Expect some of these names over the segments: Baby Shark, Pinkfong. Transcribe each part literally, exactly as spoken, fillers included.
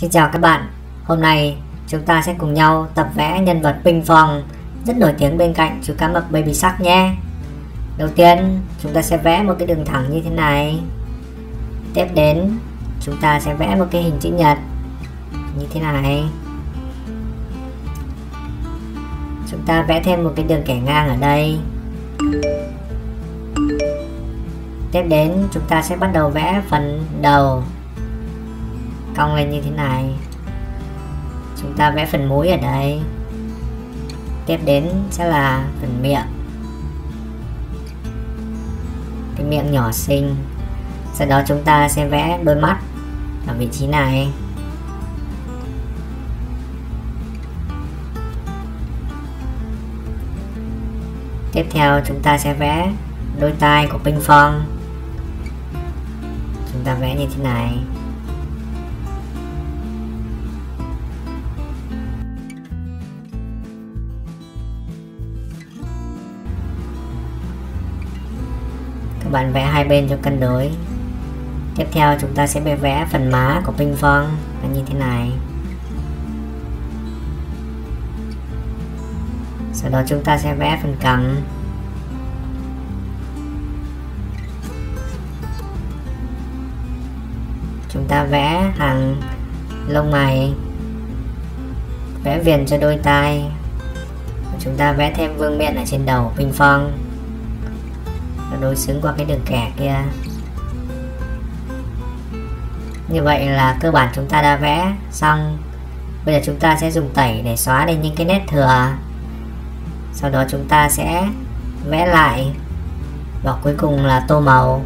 Xin chào các bạn, hôm nay chúng ta sẽ cùng nhau tập vẽ nhân vật Pinkfong rất nổi tiếng bên cạnh chú cá mập Baby Shark nhé. Đầu tiên chúng ta sẽ vẽ một cái đường thẳng như thế này. Tiếp đến chúng ta sẽ vẽ một cái hình chữ nhật như thế này. Chúng ta vẽ thêm một cái đường kẻ ngang ở đây. Tiếp đến chúng ta sẽ bắt đầu vẽ phần đầu cong lên như thế này. Chúng ta vẽ phần mũi ở đây. Tiếp đến sẽ là phần miệng, cái miệng nhỏ xinh. Sau đó chúng ta sẽ vẽ đôi mắt ở vị trí này. Tiếp theo chúng ta sẽ vẽ đôi tai của Pinkfong. Chúng ta vẽ như thế này. Các bạn vẽ hai bên cho cân đối. Tiếp theo chúng ta sẽ vẽ phần má của Pinkfong là như thế này. Sau đó chúng ta sẽ vẽ phần cằm. Chúng ta vẽ hàng lông mày, vẽ viền cho đôi tai. Chúng ta vẽ thêm vương miện ở trên đầu của Pinkfong, đối xứng qua cái đường kẻ kia. Như vậy là cơ bản chúng ta đã vẽ xong. Bây giờ chúng ta sẽ dùng tẩy để xóa đi những cái nét thừa. Sau đó chúng ta sẽ vẽ lại, và cuối cùng là tô màu.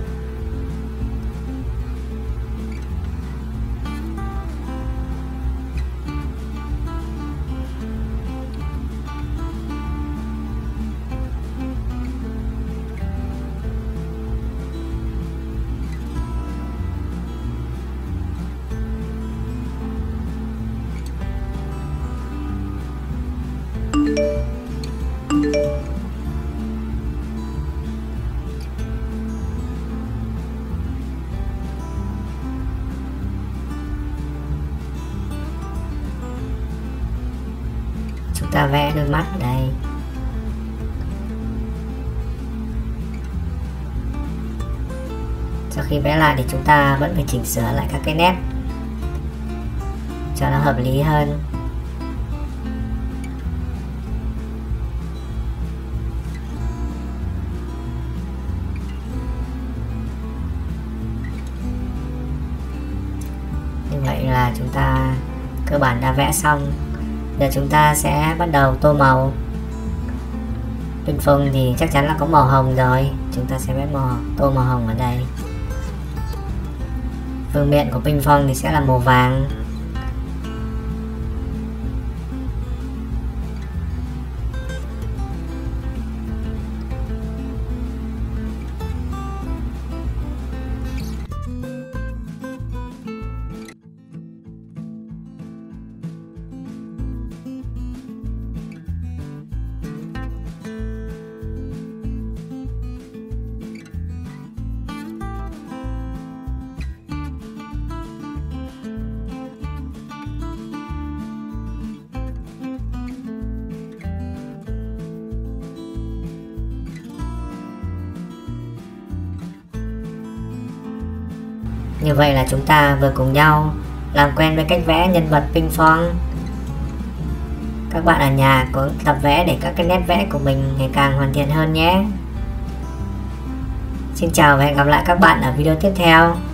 Chúng ta vẽ đôi mắt ở đây. Sau khi vẽ lại thì chúng ta vẫn phải chỉnh sửa lại các cái nét cho nó hợp lý hơn. Như vậy là chúng ta cơ bản đã vẽ xong. Giờ chúng ta sẽ bắt đầu tô màu. Pinkfong thì chắc chắn là có màu hồng rồi. Chúng ta sẽ vẽ màu tô màu hồng ở đây. Vương miện của Pinkfong thì sẽ là màu vàng. Như vậy là chúng ta vừa cùng nhau làm quen với cách vẽ nhân vật Pinkfong. Các bạn ở nhà có tập vẽ để các cái nét vẽ của mình ngày càng hoàn thiện hơn nhé. Xin chào và hẹn gặp lại các bạn ở video tiếp theo.